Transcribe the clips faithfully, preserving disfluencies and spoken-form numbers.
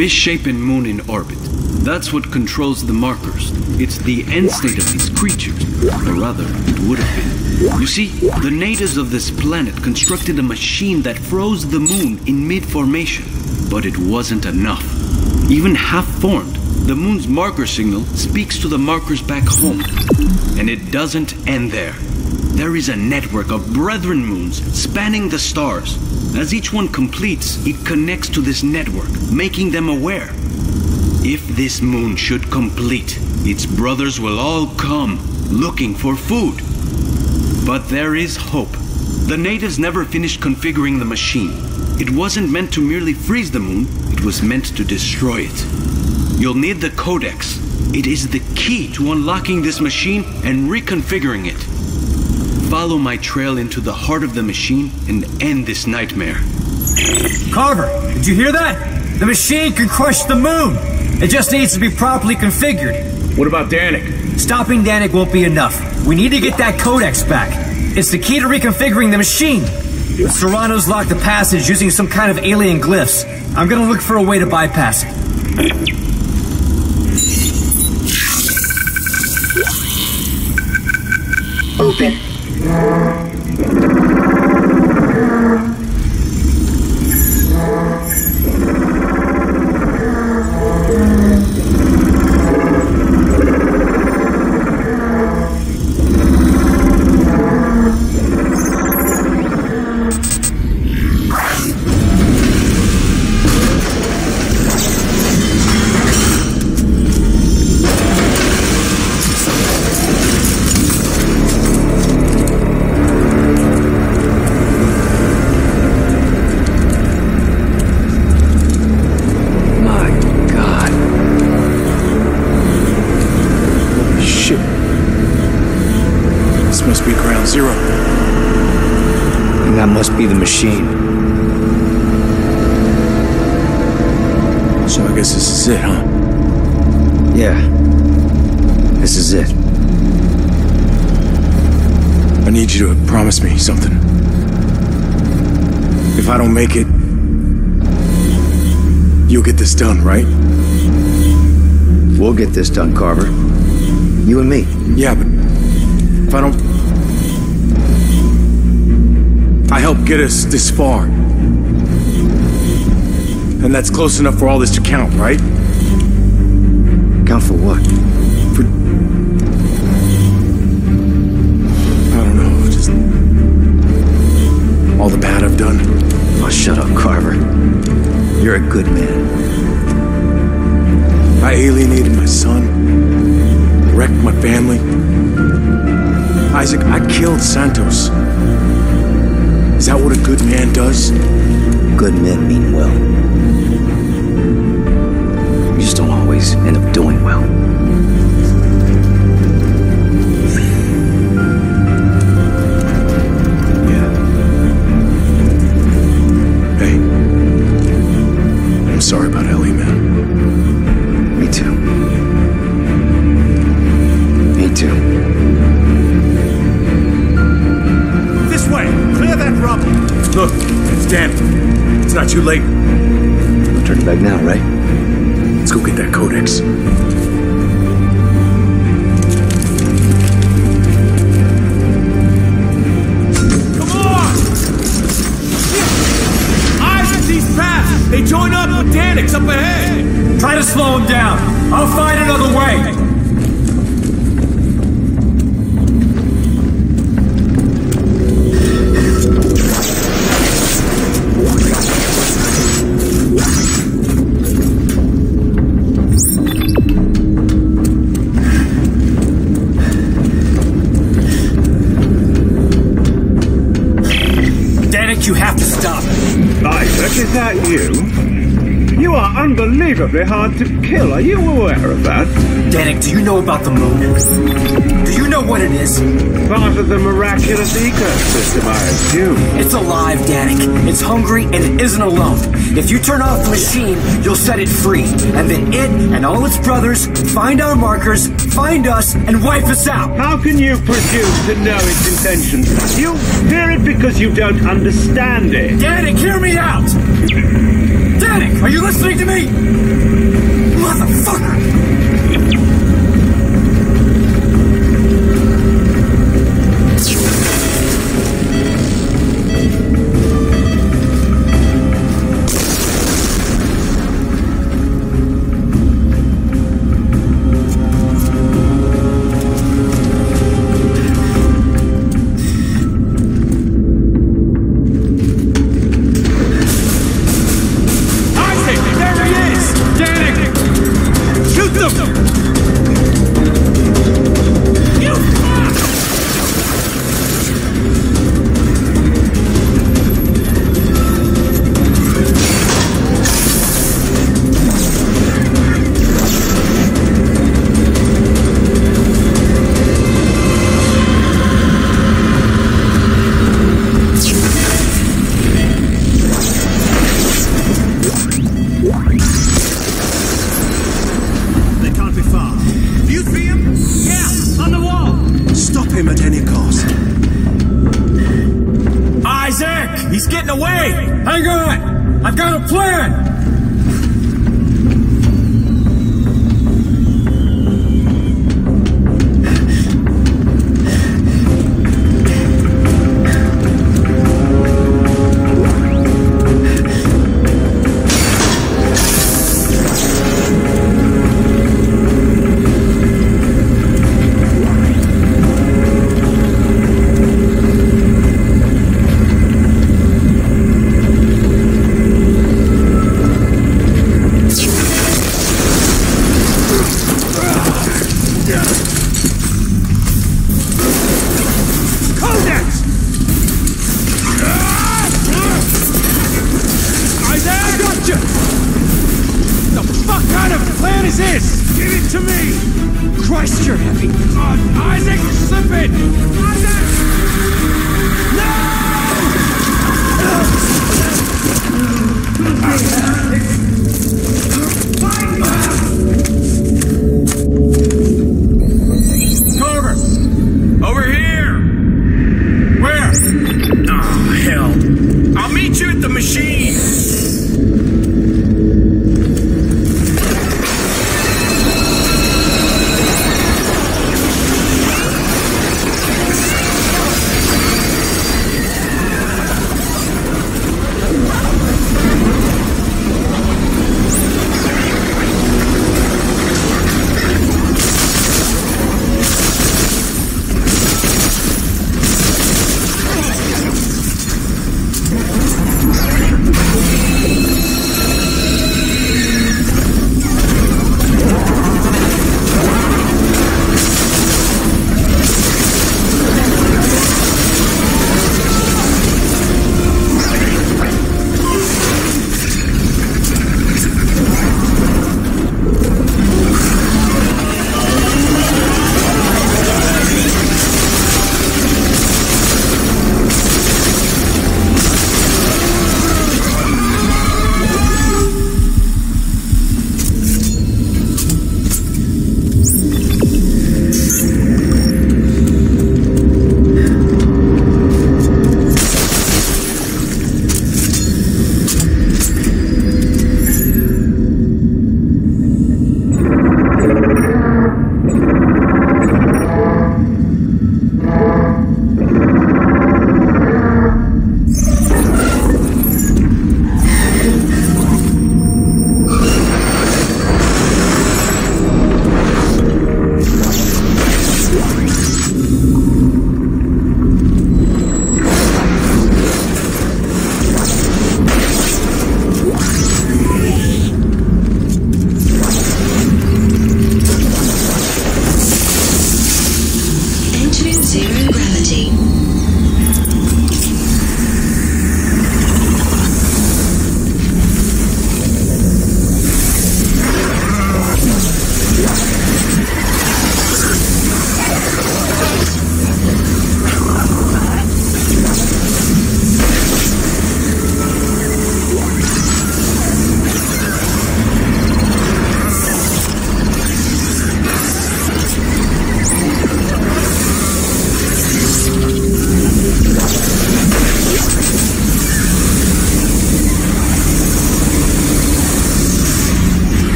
misshapen moon in orbit. That's what controls the markers. It's the end state of these creatures, or rather, it would have been. You see, the natives of this planet constructed a machine that froze the moon in mid-formation, but it wasn't enough. Even half-formed, the moon's marker signal speaks to the markers back home. And it doesn't end there. There is a network of brethren moons spanning the stars. As each one completes, it connects to this network, making them aware. If this moon should complete, its brothers will all come, looking for food. But there is hope. The natives never finished configuring the machine. It wasn't meant to merely freeze the moon, it was meant to destroy it. You'll need the Codex. It is the key to unlocking this machine and reconfiguring it. Follow my trail into the heart of the machine and end this nightmare. Carver, did you hear that? The machine can crush the moon. It just needs to be properly configured. What about Danik? Stopping Danik won't be enough. We need to get that Codex back. It's the key to reconfiguring the machine. But Serrano's locked the passage using some kind of alien glyphs. I'm gonna look for a way to bypass it. Open. Machine. So I guess this is it, huh? Yeah. This is it. I need you to promise me something. If I don't make it, you'll get this done, right? We'll get this done, Carver. You and me. Yeah, but if I don't... I helped get us this far. And that's close enough for all this to count, right? Count for what? For... I don't know, just... all the bad I've done. Oh, shut up, Carver. You're a good man. I alienated my son. Wrecked my family. Isaac, I killed Santos. Is that what a good man does? Good men mean well. You just don't always end up doing well. Yeah. Hey. I'm sorry about Ellie, man. Me too. Me too. Way. Clear that rubble. Look, it's damp. It's not too late. No turning back now, right? Let's go get that Codex. Come on! Eyes at these paths! They join up with Danik's up ahead! Try to slow him down. I'll find another way. Is that you? You are unbelievably hard to kill. Are you aware of that? Danik, do you know about the moon? Do you know what it is? Part of the miraculous ecosystem, I assume. It's alive, Danik. It's hungry and it isn't alone. If you turn off the machine, you'll set it free. And then it and all its brothers find our markers, find us, and wipe us out. How can you presume to know its intentions? You fear it because you don't understand it. Danik, hear me out! Danik, are you listening? listening to me!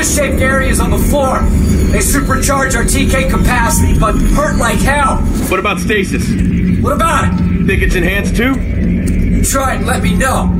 Fist-shaped areas on the floor. They supercharge our T K capacity, but hurt like hell. What about stasis? What about it? Think it's enhanced too? You try it and let me know.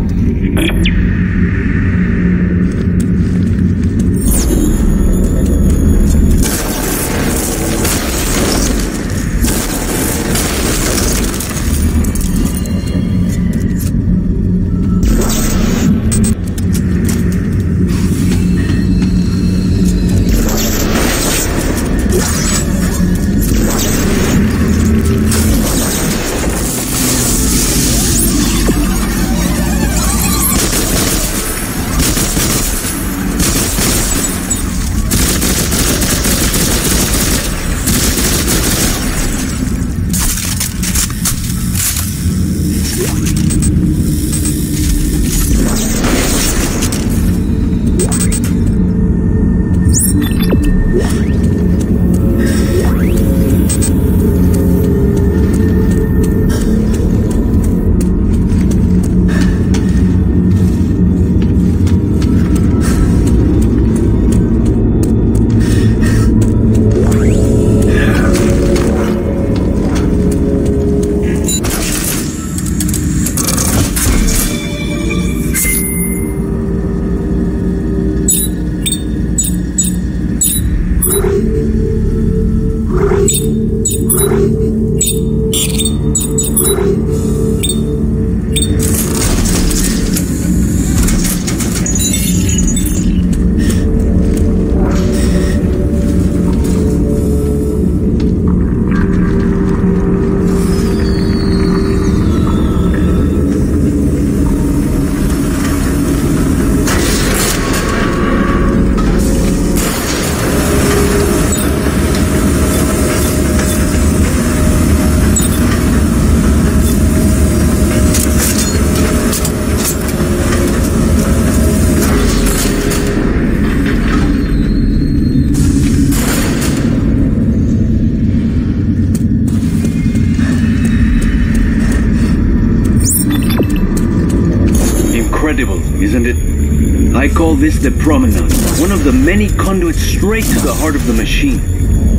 This the promenade, one of the many conduits straight to the heart of the machine.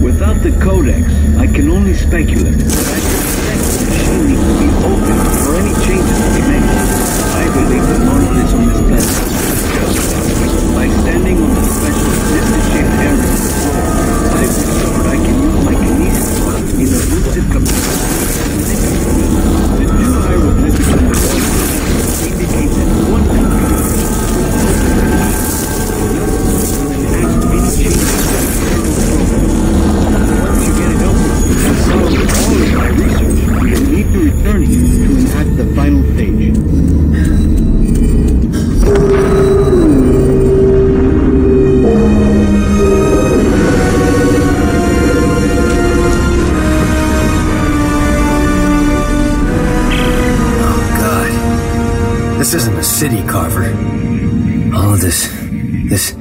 Without the Codex, I can only speculate, but I suspect the machine needs to be open for any changes to be made. I believe the monoliths on this planet are by standing on the special business-shaped area of the floor, I have discovered I can use my kinesis in a lucid capacity. The two hieroglyphics on the wall indicate that one city, Carver. All of this... this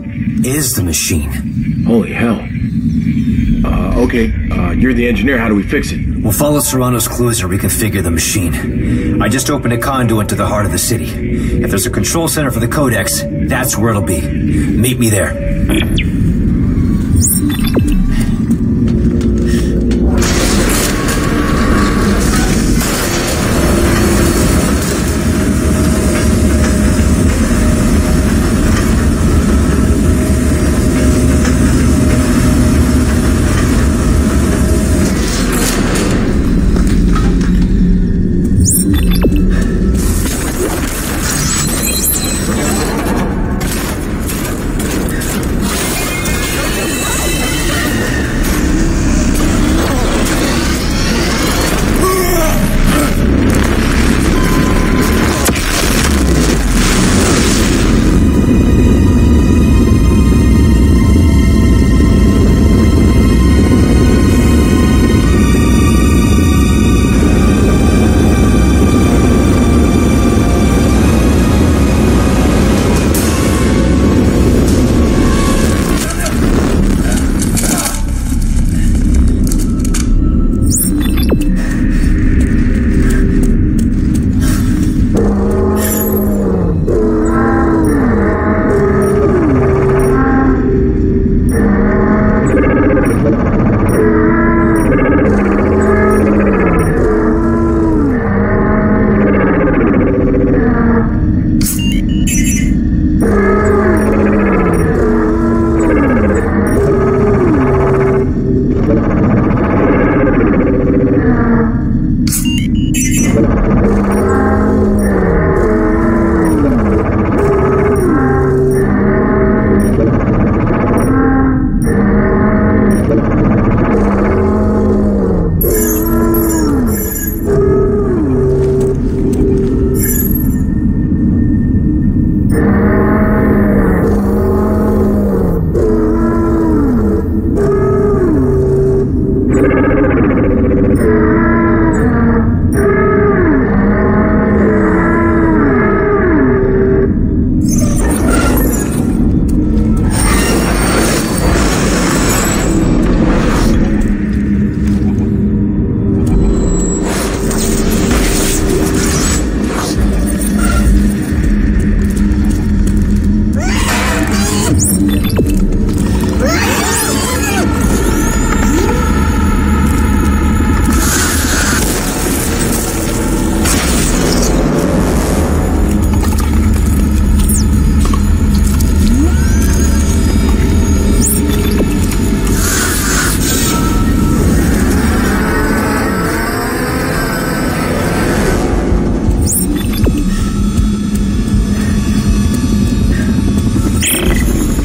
is the machine. Holy hell. Uh, okay. Uh, you're the engineer. How do we fix it? We'll follow Serrano's clues and reconfigure the machine. I just opened a conduit to the heart of the city. If there's a control center for the Codex, that's where it'll be. Meet me there.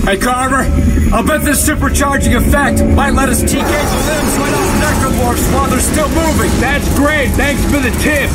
Hey, Carver, I'll bet this supercharging effect might let us T K the limbs right off Necromorphs while they're still moving. That's great. Thanks for the tip.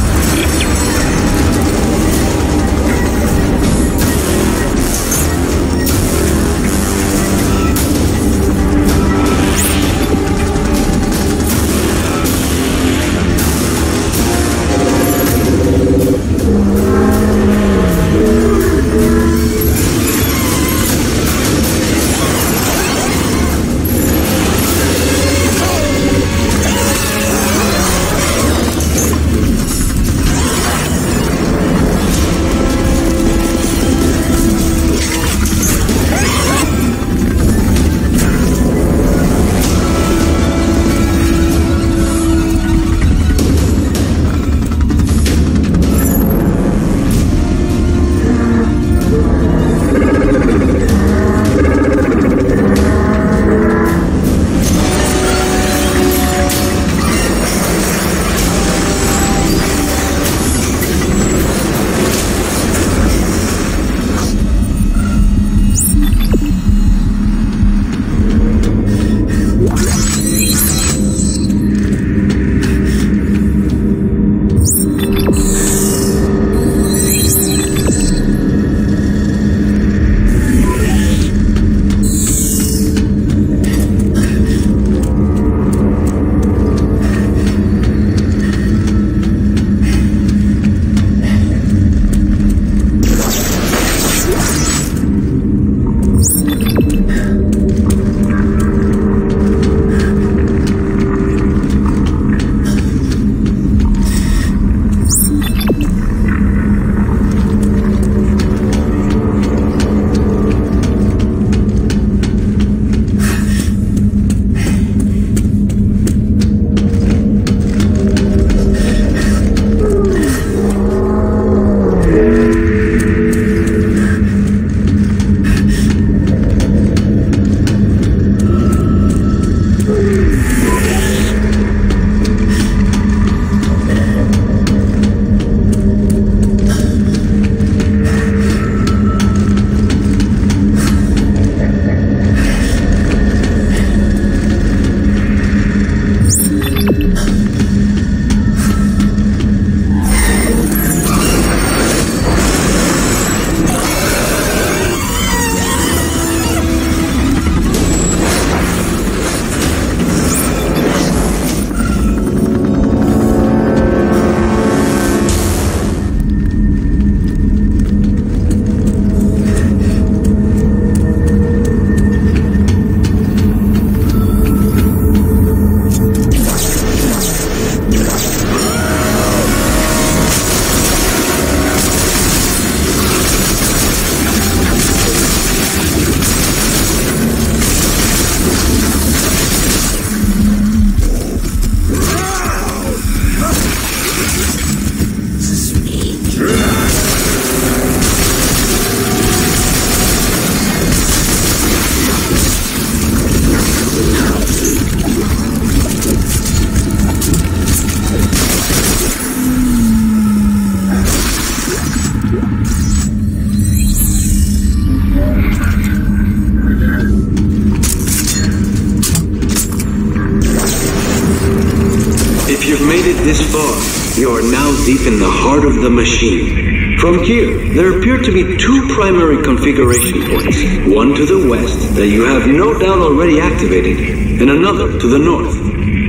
Deep in the heart of the machine. From here, there appear to be two primary configuration points, one to the west that you have no doubt already activated, and another to the north.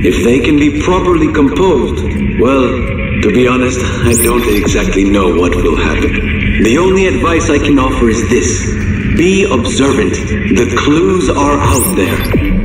If they can be properly composed, well, to be honest, I don't exactly know what will happen. The only advice I can offer is this: be observant. The clues are out there.